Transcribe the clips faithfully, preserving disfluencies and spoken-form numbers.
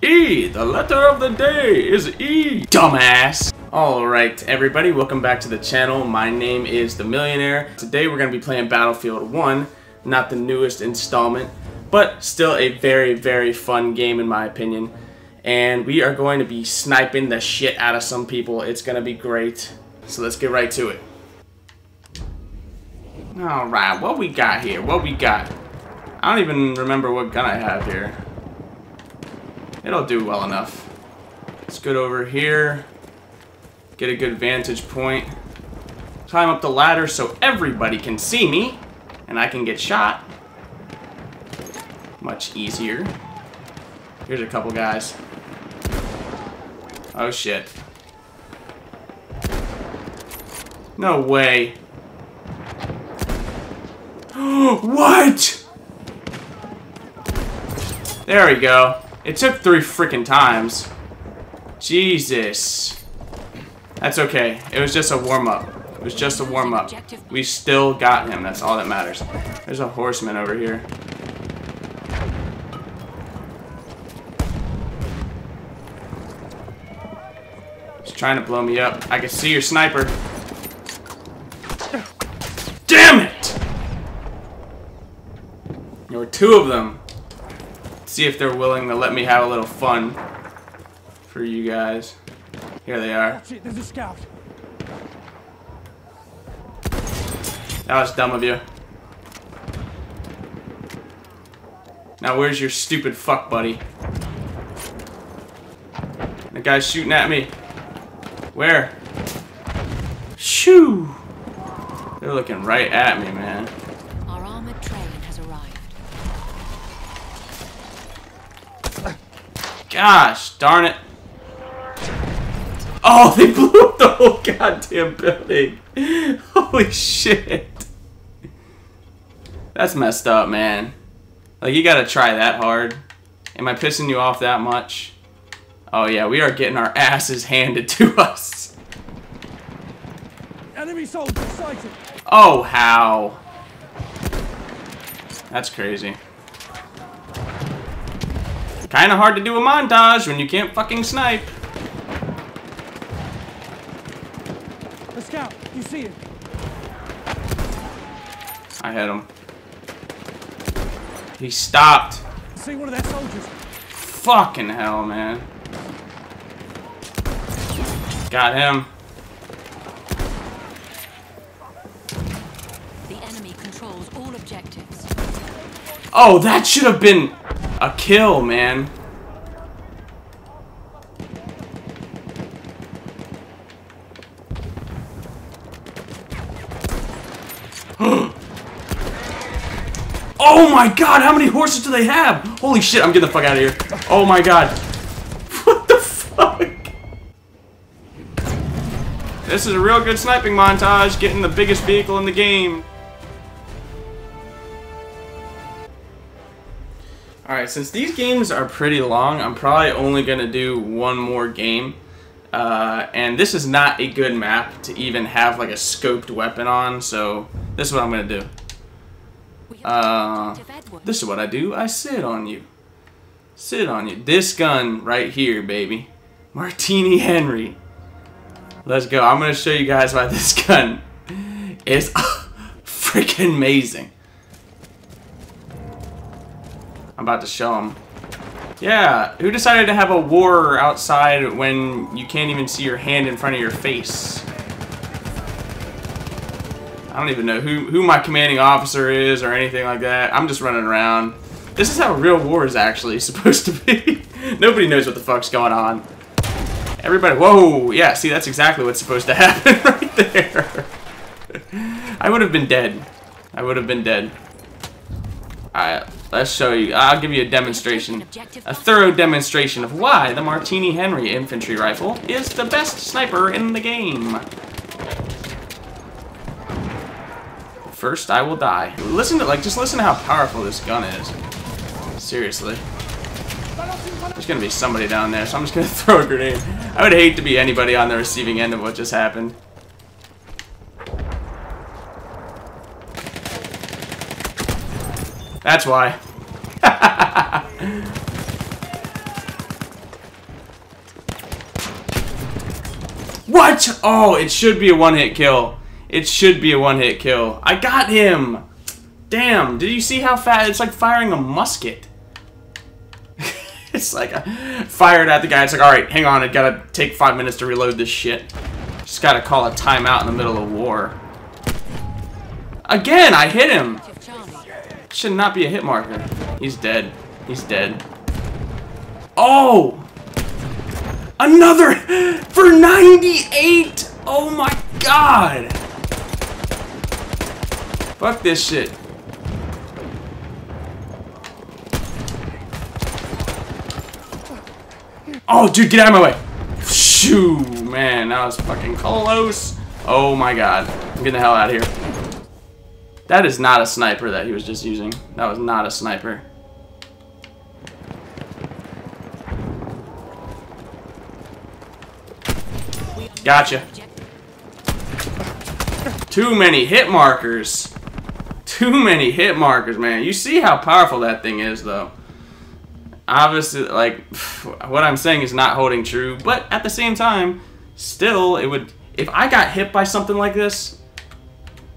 E! The letter of the day is E! Dumbass! Alright everybody, welcome back to the channel. My name is The Milianaire. Today we're going to be playing Battlefield one. Not the newest installment, but still a very, very fun game in my opinion. And we are going to be sniping the shit out of some people. It's going to be great. So let's get right to it. Alright, what we got here? What we got? I don't even remember what gun I have here. It'll do well enough. Let's get over here, get a good vantage point, climb up the ladder so everybody can see me and I can get shot. Much easier. Here's a couple guys. Oh shit. No way. What? There we go. It took three freaking times. Jesus. That's okay. It was just a warm-up. It was just a warm-up. We still got him. That's all that matters. There's a horseman over here. He's trying to blow me up. I can see your sniper. Damn it! There were two of them. See if they're willing to let me have a little fun for you guys. Here they are. There's a scout. That was dumb of you. Now where's your stupid fuck buddy? The guy's shooting at me. Where? Shoo! They're looking right at me, man. Gosh, darn it. Oh, they blew up the whole goddamn building. Holy shit. That's messed up, man. Like, you gotta try that hard. Am I pissing you off that much? Oh, yeah, we are getting our asses handed to us. Enemy soldier sighted. Oh, how? That's crazy. Kinda hard to do a montage when you can't fucking snipe. The scout, you see it. I hit him. He stopped. See one of their soldiers. Fucking hell, man. Got him. The enemy controls all objectives. Oh, that should have been a kill, man. Oh my god, how many horses do they have? Holy shit, I'm getting the fuck out of here. Oh my god. What the fuck? This is a real good sniping montage, getting the biggest vehicle in the game. Alright, since these games are pretty long, I'm probably only going to do one more game. Uh, and this is not a good map to even have like a scoped weapon on, so this is what I'm going to do. Uh, this is what I do. I sit on you. Sit on you. This gun right here, baby. Martini Henry. Let's go. I'm going to show you guys why this gun is freaking amazing. I'm about to show him. Yeah, who decided to have a war outside when you can't even see your hand in front of your face? I don't even know who, who my commanding officer is or anything like that. I'm just running around. This is how real war is actually supposed to be. Nobody knows what the fuck's going on. Everybody, whoa, yeah, see, that's exactly what's supposed to happen right there. I would have been dead. I would have been dead. Alright, let's show you. I'll give you a demonstration. A thorough demonstration of why the Martini Henry infantry rifle is the best sniper in the game. First, I will die. Listen to, like, just listen to how powerful this gun is. Seriously. There's gonna be somebody down there, so I'm just gonna throw a grenade. I would hate to be anybody on the receiving end of what just happened. That's why. What? Oh, it should be a one-hit kill. It should be a one-hit kill. I got him. Damn, did you see how fast? It's like firing a musket. It's like I fired at the guy. It's like, all right, hang on. I gotta take five minutes to reload this shit. Just gotta call a timeout in the middle of war. Again, I hit him. Should not be a hit marker. He's dead. He's dead. Oh! Another for ninety-eight! Oh my god! Fuck this shit. Oh, dude, get out of my way! Shoo, man, that was fucking close. Oh my god. I'm getting the hell out of here. That is not a sniper that he was just using. That was not a sniper. Gotcha. Too many hit markers. Too many hit markers, man. You see how powerful that thing is, though. Obviously, like, what I'm saying is not holding true, but at the same time, still, it would... If I got hit by something like this,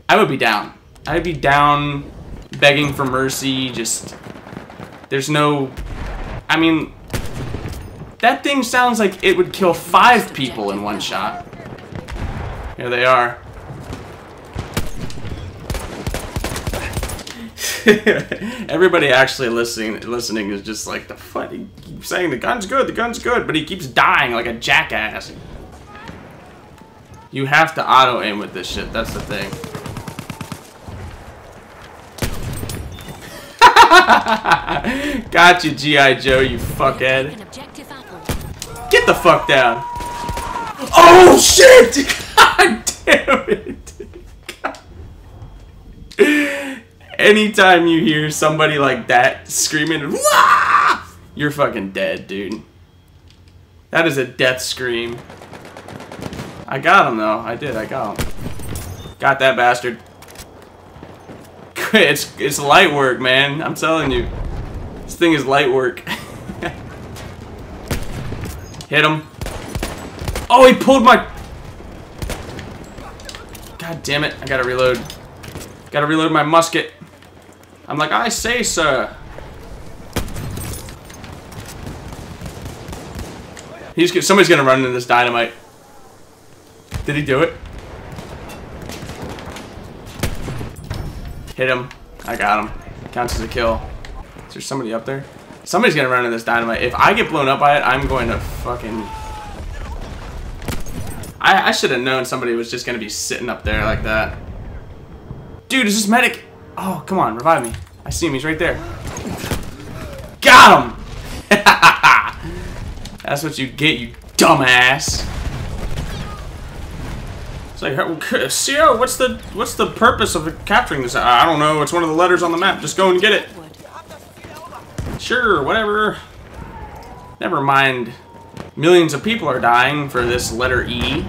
I would be down. I'd be down, begging for mercy, just... There's no... I mean... That thing sounds like it would kill five people in one shot. Here they are. Everybody actually listening listening is just like, the fuck? He keeps saying the gun's good, the gun's good, but he keeps dying like a jackass. You have to auto aim with this shit, that's the thing. Gotcha, G I. Joe, you fuckhead. Get the fuck down. Oh shit! God damn it. God. Anytime you hear somebody like that screaming, wah! You're fucking dead, dude. That is a death scream. I got him though. I did. I got him. Got that bastard. It's, it's light work, man. I'm telling you. This thing is light work. Hit him. Oh, he pulled my... God damn it. I gotta reload. Gotta reload my musket. I'm like, I say, sir. He's Somebody's gonna run into this dynamite. Did he do it? Hit him. I got him. Counts as a kill. Is there somebody up there? Somebody's gonna run into this dynamite. If I get blown up by it, I'm going to fucking... I, I should have known somebody was just gonna be sitting up there like that. Dude, is this medic? Oh, come on, revive me. I see him, he's right there. Got him! That's what you get, you dumbass. It's like, C O, what's the, what's the purpose of capturing this? I don't know, it's one of the letters on the map. Just go and get it. Sure, whatever. Never mind. Millions of people are dying for this letter E.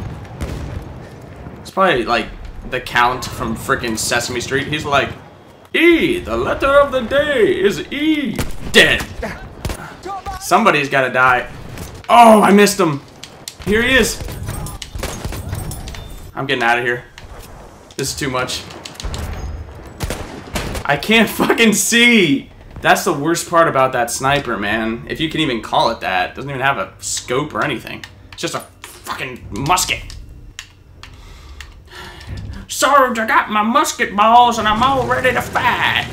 It's probably like the Count from frickin' Sesame Street. He's like, E, the letter of the day is E. Dead. Somebody's gotta die. Oh, I missed him. Here he is. I'm getting out of here. This is too much. I can't fucking see. That's the worst part about that sniper, man. If you can even call it that. It doesn't even have a scope or anything. It's just a fucking musket. Sarge, I got my musket balls and I'm all ready to fight.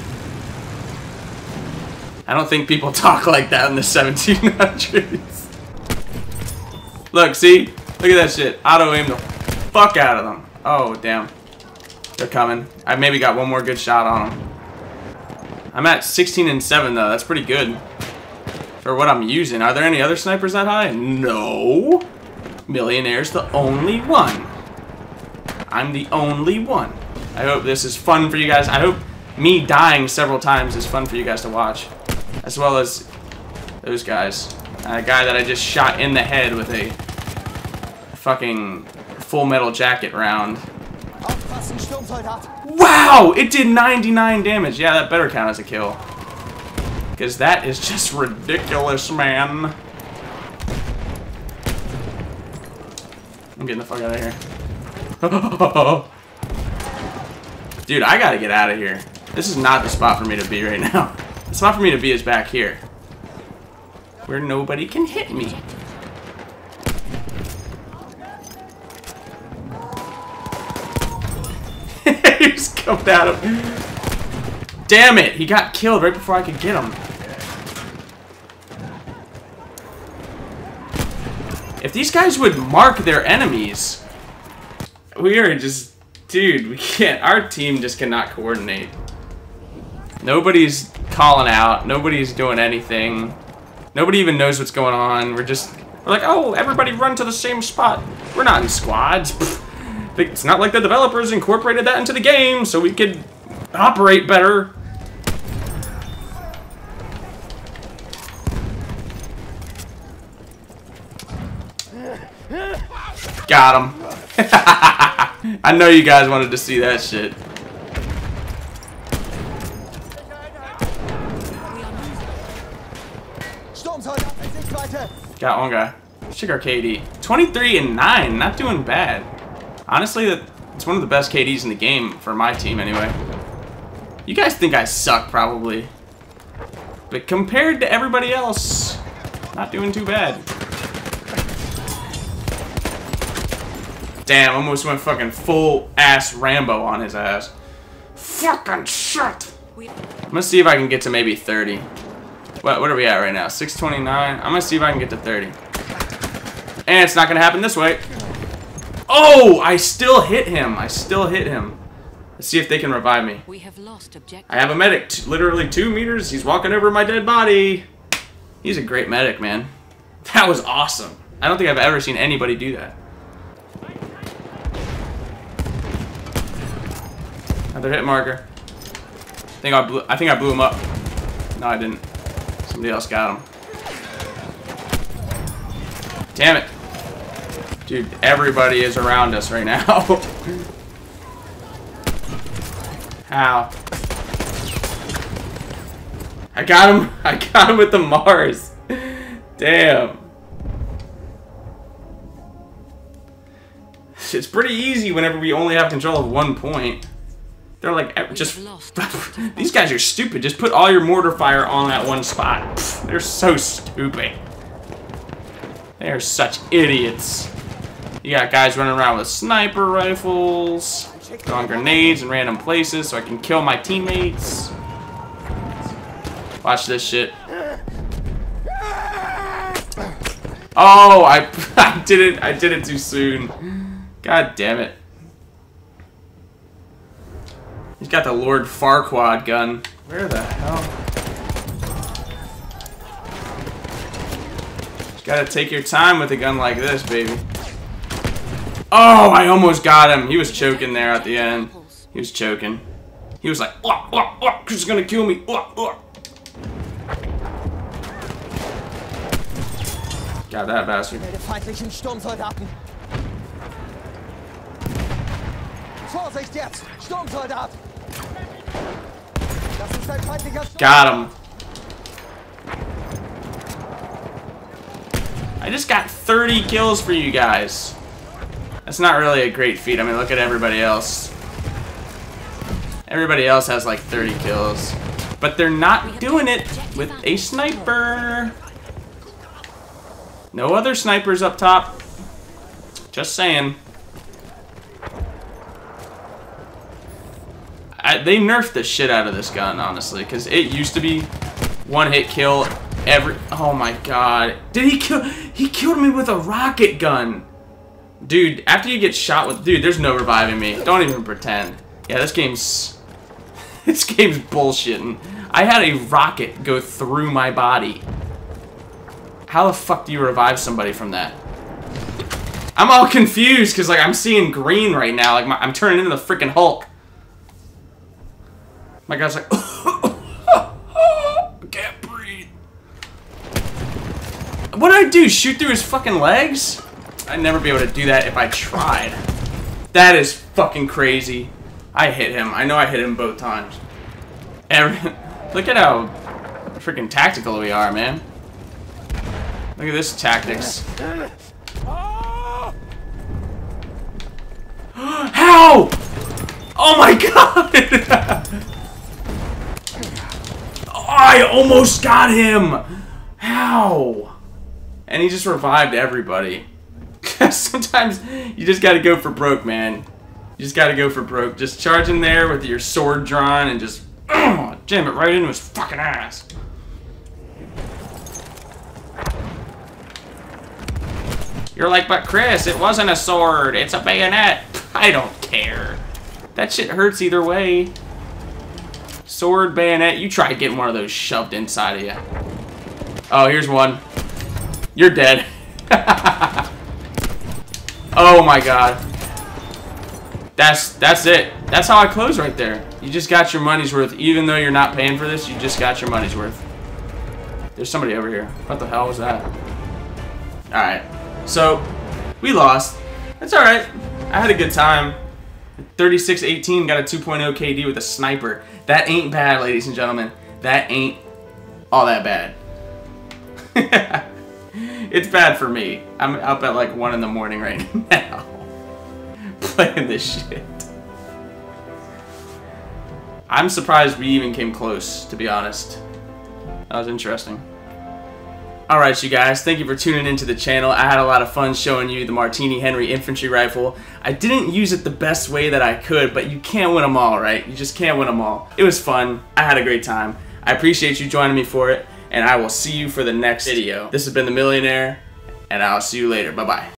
I don't think people talk like that in the seventeen hundreds. Look, see? Look at that shit. Auto-aim the fuck out of them. Oh, damn. They're coming. I maybe got one more good shot on them. I'm at sixteen and seven though, that's pretty good for what I'm using. Are there any other snipers that high? No. Milianaire's the only one. I'm the only one. I hope this is fun for you guys. I hope me dying several times is fun for you guys to watch. As well as those guys. A guy that I just shot in the head with a fucking Full Metal Jacket round. Wow! It did ninety-nine damage. Yeah, that better count as a kill. Because that is just ridiculous, man. I'm getting the fuck out of here. Dude, I gotta get out of here. This is not the spot for me to be right now. The spot for me to be is back here. Where nobody can hit me. He just jumped at him. Damn it! He got killed right before I could get him. If these guys would mark their enemies, we are just, dude, we can't, our team just cannot coordinate. Nobody's calling out, nobody's doing anything, nobody even knows what's going on, we're just, we're like, oh, everybody run to the same spot. We're not in squads. Pfft. It's not like the developers incorporated that into the game so we could operate better. Got him. I know you guys wanted to see that shit. Got one guy. Let's check our K D. twenty-three and nine. Not doing bad. Honestly, it's one of the best K Ds in the game for my team anyway. You guys think I suck probably. But compared to everybody else, not doing too bad. Damn, almost went fucking full ass Rambo on his ass. Fucking shit! I'm gonna see if I can get to maybe thirty. What, what are we at right now? six twenty-nine? I'm gonna see if I can get to thirty. And it's not gonna happen this way. Oh! I still hit him. I still hit him. Let's see if they can revive me. We have lost objective. I have a medic. T- literally two meters. He's walking over my dead body. He's a great medic, man. That was awesome. I don't think I've ever seen anybody do that. Another hit marker. I think I blew. I think I blew him up. No, I didn't. Somebody else got him. Damn it, dude! Everybody is around us right now. How? I got him. I got him with the Mars. Damn. It's pretty easy whenever we only have control of one point. They're like, just, these guys are stupid. Just put all your mortar fire on that one spot. Pfft, they're so stupid. They are such idiots. You got guys running around with sniper rifles, throwing grenades in random places so I can kill my teammates. Watch this shit. Oh, I, I did it. I did it too soon. God damn it. He's got the Lord Farquaad gun. Where the hell? Just gotta take your time with a gun like this, baby. Oh, I almost got him. He was choking there at the end. He was choking. He was like, oh, oh, oh, he's gonna kill me. Oh, oh. Got that bastard. Got him. I just got thirty kills for you guys. That's not really a great feat. I mean, look at everybody else. Everybody else has like thirty kills. But they're not doing it with a sniper. No other snipers up top. Just saying. I, they nerfed the shit out of this gun, honestly, because it used to be one hit kill every. Oh my god! Did he kill? He killed me with a rocket gun, dude. After you get shot with, dude, there's no reviving me. Don't even pretend. Yeah, this game's this game's bullshitting. I had a rocket go through my body. How the fuck do you revive somebody from that? I'm all confused because like I'm seeing green right now. Like my, I'm turning into the freaking Hulk. My guy's like, can't breathe. What did I do? Shoot through his fucking legs? I'd never be able to do that if I tried. That is fucking crazy. I hit him. I know I hit him both times. Every Look at how freaking tactical we are, man. Look at this tactics. How? Oh my god! Oh, I almost got him! How? And he just revived everybody. Sometimes you just gotta go for broke, man. You just gotta go for broke. Just charge in there with your sword drawn and just uh, jam it right into his fucking ass. You're like, but Chris, it wasn't a sword, it's a bayonet. I don't care. That shit hurts either way. Sword, bayonet, you try getting one of those shoved inside of you. Oh, here's one. You're dead. Oh my god. That's that's it. That's how I close right there. You just got your money's worth. Even though you're not paying for this, you just got your money's worth. There's somebody over here. What the hell was that? Alright. So, we lost. That's alright. I had a good time. thirty-six eighteen, got a two point oh K D with a sniper. That ain't bad, ladies and gentlemen. That ain't all that bad. It's bad for me. I'm up at like one in the morning right now. Playing this shit. I'm surprised we even came close, to be honest. That was interesting. Alright, you guys, thank you for tuning into the channel. I had a lot of fun showing you the Martini Henry infantry rifle. I didn't use it the best way that I could, but you can't win them all, right? You just can't win them all. It was fun. I had a great time. I appreciate you joining me for it, and I will see you for the next video. This has been The Milianaire, and I'll see you later. Bye-bye.